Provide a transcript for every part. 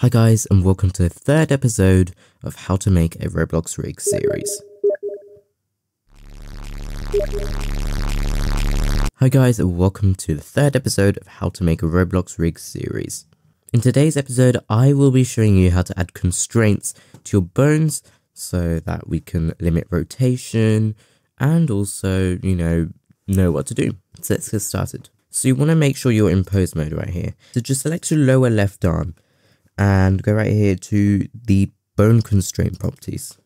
Hi guys, and welcome to the third episode of How to Make a Roblox Rig series. Hi guys, and welcome to the third episode of How to Make a Roblox Rig series. In today's episode, I will be showing you how to add constraints to your bones so that we can limit rotation and also, know what to do. So let's get started. So you want to make sure you're in pose mode right here. So just select your lower left arm and go right here to the bone constraint properties.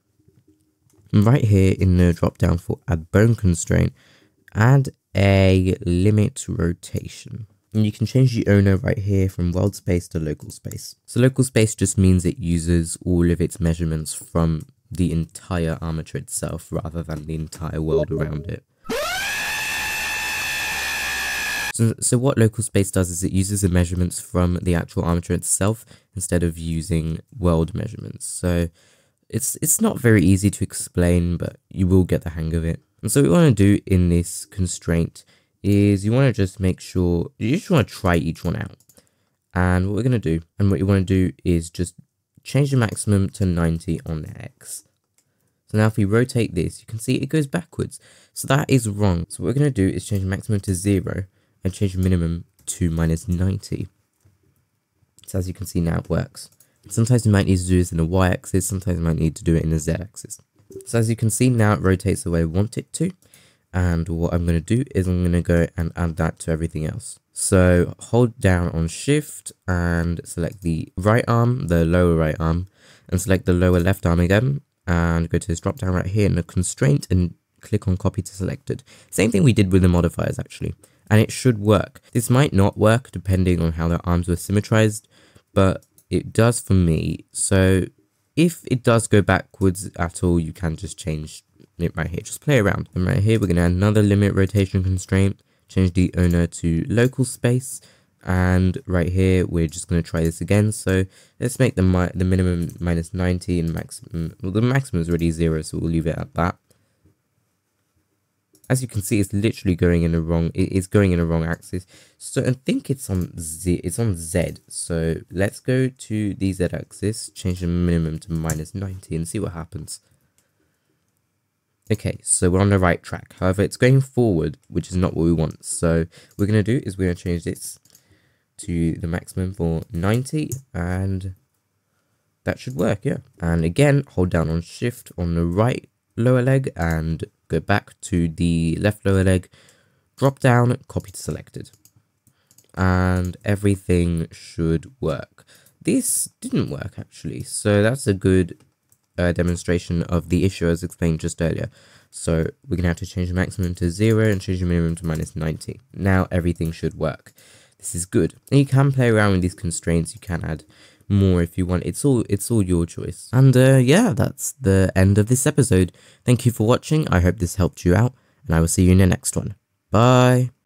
And right here in the drop down for add bone constraint, add a limit rotation. And you can change the owner right here from world space to local space. So local space just means it uses all of its measurements from the entire armature itself rather than the entire world around it. So what local space does is it uses the measurements from the actual armature itself instead of using world measurements. So it's not very easy to explain, but you will get the hang of it. And so what we want to do in this constraint is you want to just make sure, you just want to try each one out. And what we're going to do, and what you want to do is just change the maximum to 90 on X. So now if we rotate this, you can see it goes backwards. So that is wrong. So what we're going to do is change the maximum to 0. And change minimum to -90. So as you can see now it works. Sometimes you might need to do this in the y-axis, sometimes you might need to do it in the z-axis. So as you can see now it rotates the way I want it to. And what I'm going to do is I'm going to go and add that to everything else. So hold down on shift and select the right arm, the lower right arm, and select the lower left arm again. And go to this drop down right here in the constraint and click on copy to selected. Same thing we did with the modifiers actually. And it should work. This might not work depending on how their arms were symmetrized, but it does for me. So if it does go backwards at all, you can just change it right here. Just play around. And right here, we're going to add another limit rotation constraint, change the owner to local space. And right here, we're just going to try this again. So let's make the minimum -90 and maximum. Well, the maximum is already 0, so we'll leave it at that. As you can see, it's literally going in the wrong. It is going in the wrong axis. So I think it's on Z. It's on Z. So let's go to the Z axis, change the minimum to -90, and see what happens. Okay, so we're on the right track. However, it's going forward, which is not what we want. So what we're gonna do is we're gonna change this to the maximum for 90, and that should work. Yeah. And again, hold down on Shift on the right lower leg and go back to the left lower leg, drop down, copy to selected. And everything should work. This didn't work actually, so that's a good demonstration of the issue as explained just earlier. So we're going to have to change the maximum to 0 and change the minimum to -90. Now everything should work. This is good. And you can play around with these constraints, you can add more if you want. It's all your choice. And yeah, that's the end of this episode. Thank you for watching. I hope this helped you out, and I will see you in the next one. Bye.